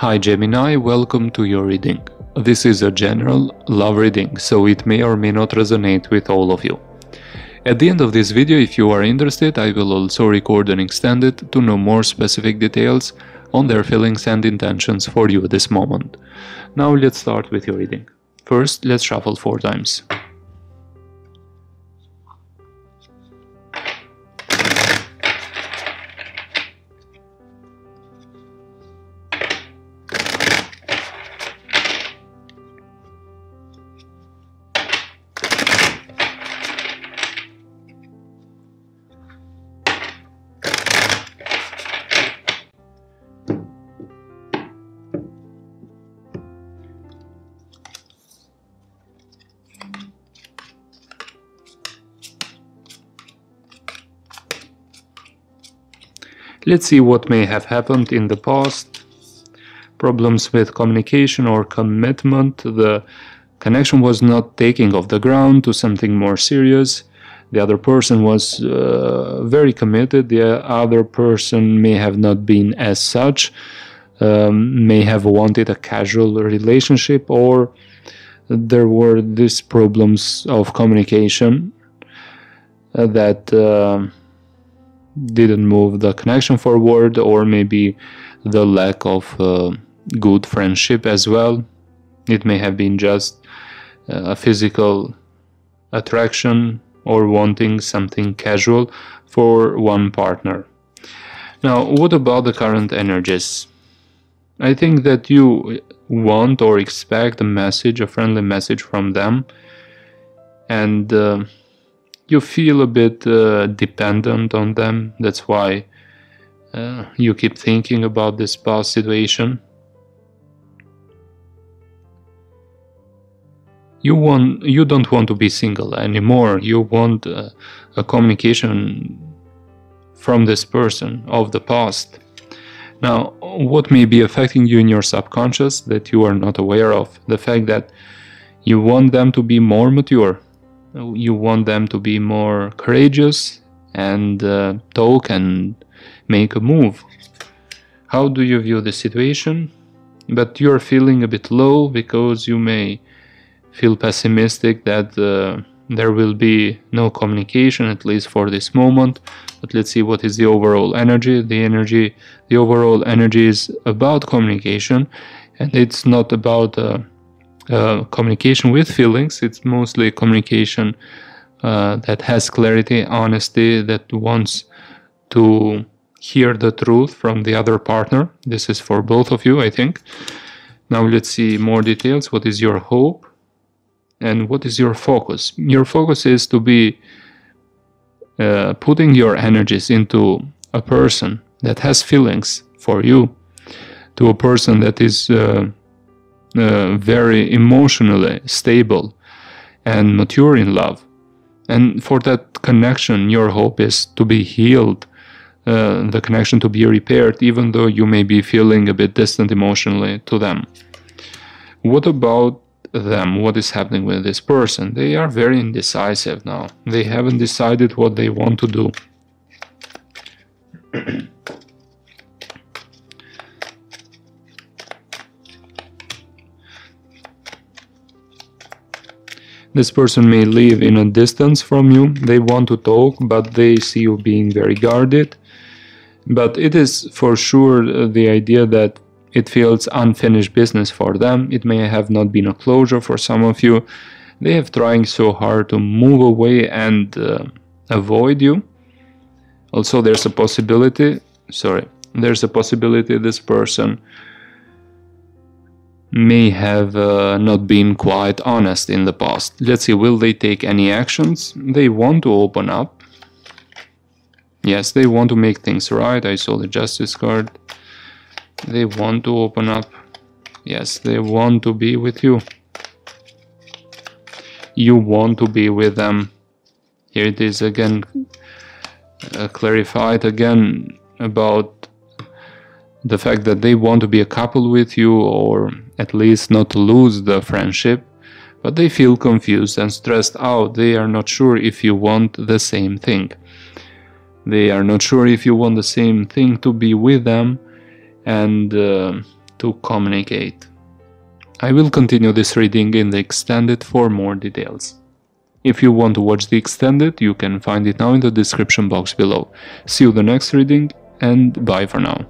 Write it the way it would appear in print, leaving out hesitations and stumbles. Hi Gemini, welcome to your reading. This is a general love reading, so it may or may not resonate with all of you. At the end of this video, if you are interested, I will also record an extended to know more specific details on their feelings and intentions for you at this moment. Now let's start with your reading. First, let's shuffle 4 times. Let's see what may have happened in the past. Problems with communication or commitment. The connection was not taking off the ground to something more serious. The other person was very committed. The other person may have not been as such. May have wanted a casual relationship, or there were these problems of communication that didn't move the connection forward, or maybe the lack of good friendship as well. It may have been just a physical attraction or wanting something casual for one partner. Now, what about the current energies? I think that you want or expect a message, a friendly message from them, and you feel a bit dependent on them. That's why you keep thinking about this past situation. You don't want to be single anymore. You want a communication from this person of the past. Now, what may be affecting you in your subconscious that you are not aware of? The fact that you want them to be more mature. You want them to be more courageous and talk and make a move. How do you view the situation? But you're feeling a bit low because you may feel pessimistic that there will be no communication, at least for this moment. But let's see what is the overall energy. The overall energy is about communication, and it's not about communication with feelings. It's mostly communication that has clarity, honesty, that wants to hear the truth from the other partner. This is for both of you, I think. Now let's see more details. What is your hope and what is your focus? Your focus is to be putting your energies into a person that has feelings for you, to a person that is very emotionally stable and mature in love. And for that connection, your hope is to be healed, the connection to be repaired, even though you may be feeling a bit distant emotionally to them. What about them? What is happening with this person? They are very indecisive now. They haven't decided what they want to do. This person may live in a distance from you. They want to talk, but they see you being very guarded. But it is for sure the idea that it feels unfinished business for them. It may have not been a closure for some of you. They have tried so hard to move away and avoid you. Also, there's a possibility this person may have not been quite honest in the past. Let's see, will they take any actions? They want to open up. Yes, they want to make things right. I saw the Justice card. They want to open up. Yes, they want to be with you. You want to be with them. Here it is again, clarified again about the fact that they want to be a couple with you, or at least not to lose the friendship, but they feel confused and stressed out. They are not sure if you want the same thing. They are not sure if you want the same thing to be with them, and to communicate. I will continue this reading in the extended for more details. If you want to watch the extended, you can find it now in the description box below. See you the next reading, and bye for now.